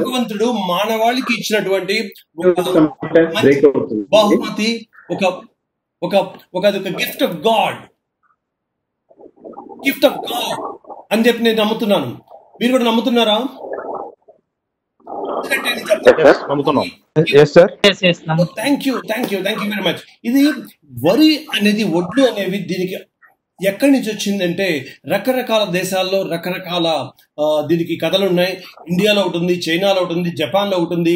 భగవంతుడు మానవాళికి ఇచ్చినటువంటి బహుమతి, gift of God, gift of God అని చెప్పి నేను నమ్ముతున్నాను. మీరు కూడా నమ్ముతున్నారా? ఇది వరి అనేది, వడ్లు అనేవి దీనికి ఎక్కడి నుంచి వచ్చిందంటే రకరకాల దేశాల్లో రకరకాల దీనికి కథలు ఉన్నాయి. ఇండియాలో ఒకటి ఉంది, చైనాలో ఒకటి ఉంది, జపాన్లో ఒకటి ఉంది.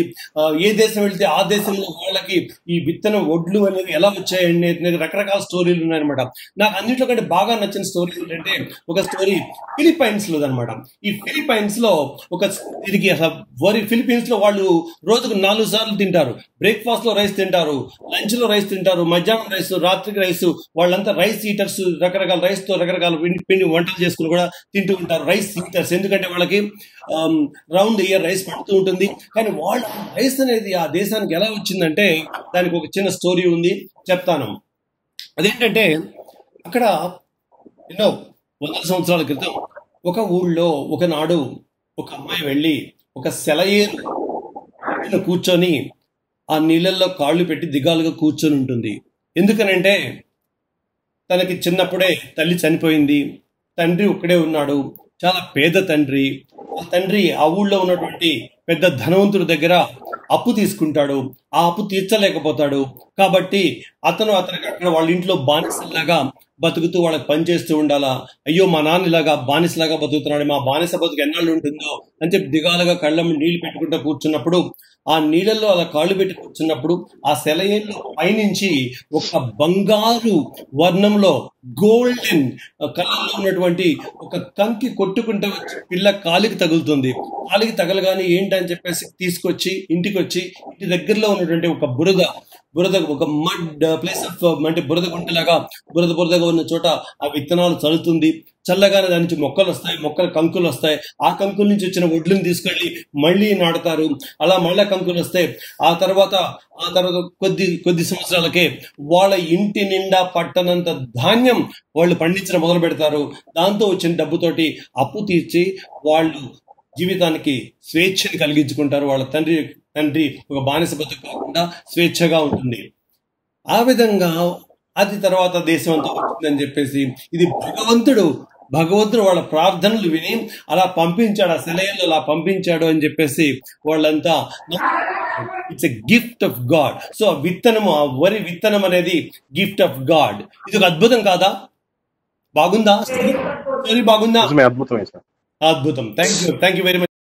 ఏ దేశం వెళ్తే ఆ దేశంలో వాళ్ళకి ఈ విత్తనం ఒడ్లు అనేవి ఎలా వచ్చాయండి అనేది రకరకాల స్టోరీలు ఉన్నాయన్నమాట. నాకు అన్నింటిలో కంటే బాగా నచ్చిన స్టోరీ ఏంటంటే ఒక స్టోరీ ఫిలిప్పైన్స్లో అనమాట. ఈ ఫిలిప్పైన్స్లో ఒక దీనికి వరి, ఫిలిప్పీన్స్లో వాళ్ళు రోజుకు 4 సార్లు తింటారు. బ్రేక్ఫాస్ట్లో రైస్ తింటారు, లంచ్లో రైస్ తింటారు, మధ్యాహ్నం రైస్, రాత్రికి రైస్. వాళ్ళంతా రైస్ ఈటర్స్, రకరకాల రైస్తో రకరకాల పిండి వంటలు చేసుకుని కూడా తింటూ ఉంటారు, రైస్ ఈటర్స్. ఎందుకంటే వాళ్ళకి రౌండ్ ఇయర్ రైస్ పడుతూ ఉంటుంది. కానీ వాళ్ళ రైస్ అనేది ఆ దేశానికి ఎలా వచ్చిందంటే దానికి ఒక చిన్న స్టోరీ ఉంది, చెప్తాను. అదేంటంటే అక్కడ ఎన్నో 100 సంవత్సరాల క్రితం ఒక ఊళ్ళో ఒకనాడు ఒక అమ్మాయి వెళ్ళి ఒక సెలయేరు కూర్చొని ఆ నీళ్ళల్లో కాళ్ళు పెట్టి దిగాలుగా కూర్చొని ఉంటుంది. ఎందుకనంటే తనకి చిన్నప్పుడే తల్లి చనిపోయింది, తండ్రి ఒక్కడే ఉన్నాడు, చాలా పేద తండ్రి. ఆ తండ్రి ఆ ఊళ్ళో ఉన్నటువంటి పెద్ద ధనవంతుడి దగ్గర అప్పు తీసుకుంటాడు, ఆ అప్పు తీర్చలేకపోతాడు. కాబట్టి అతనికి అక్కడ వాళ్ళ ఇంట్లో బానిసలాగా బతుకుతూ వాళ్ళకి పనిచేస్తూ ఉండాలా. అయ్యో మా నాన్న ఇలాగా బానిసలాగా బతుకుతున్నాడు, మా బానిస బతుకు ఎన్నాళ్ళు ఉంటుందో అని చెప్పి దిగాలుగా కళ్ళము నీళ్లు పెట్టుకుంటూ కూర్చున్నప్పుడు, ఆ నీళ్ళల్లో అలా కాళ్ళు పెట్టి కూర్చున్నప్పుడు ఆ సెలయేళ్ళు పైనుంచి ఒక బంగారు వర్ణంలో, గోల్డెన్ కలర్లో ఉన్నటువంటి ఒక కంకి కొట్టుకుంటూ వచ్చి పిల్ల కాలికి తగులుతుంది. కాలికి తగలగానే ఏంటని చెప్పేసి తీసుకొచ్చి ఇంటికి వచ్చి ఇంటి దగ్గరలో ఉన్నటువంటి ఒక బురద ఒక మడ్ ప్లేస్ ఆఫ్ అంటే బురద గుంటలాగా బురదగా ఉన్న చోట ఆ విత్తనాలు చల్లుతుంది. చల్లగానే దాని నుంచి మొక్కలు వస్తాయి, మొక్కలు కంకులు వస్తాయి. ఆ కంకుల నుంచి వచ్చిన వడ్లను తీసుకెళ్ళి మళ్ళీ నాటుతారు, అలా మళ్ళీ కంకులు వస్తాయి. ఆ తర్వాత కొద్ది సంవత్సరాలకే వాళ్ళ ఇంటి నిండా పట్టనంత ధాన్యం వాళ్ళు పండించడం మొదలు పెడతారు. దాంతో వచ్చిన డబ్బుతోటి అప్పు తీర్చి వాళ్ళు జీవితానికి స్వేచ్ఛను కలిగించుకుంటారు. వాళ్ళ తండ్రి ఒక బానిస బతుకు కాకుండా స్వేచ్ఛగా ఉంటుంది. ఆ విధంగా అది తర్వాత దేశం అంతా వచ్చిందని చెప్పేసి ఇది భగవంతుడు వాళ్ళ ప్రార్థనలు విని అలా పంపించాడు, ఆ సెలయేళ్ళు అలా పంపించాడు అని చెప్పేసి వాళ్ళంతా. It's a gift of God. So ఆ విత్తనము, ఆ వరి విత్తనం అనేది గిఫ్ట్ ఆఫ్ గాడ్. ఇది ఒక అద్భుతం కాదా? బాగుందా? సారీ, బాగుందా? అద్భుతం. Thank you very much.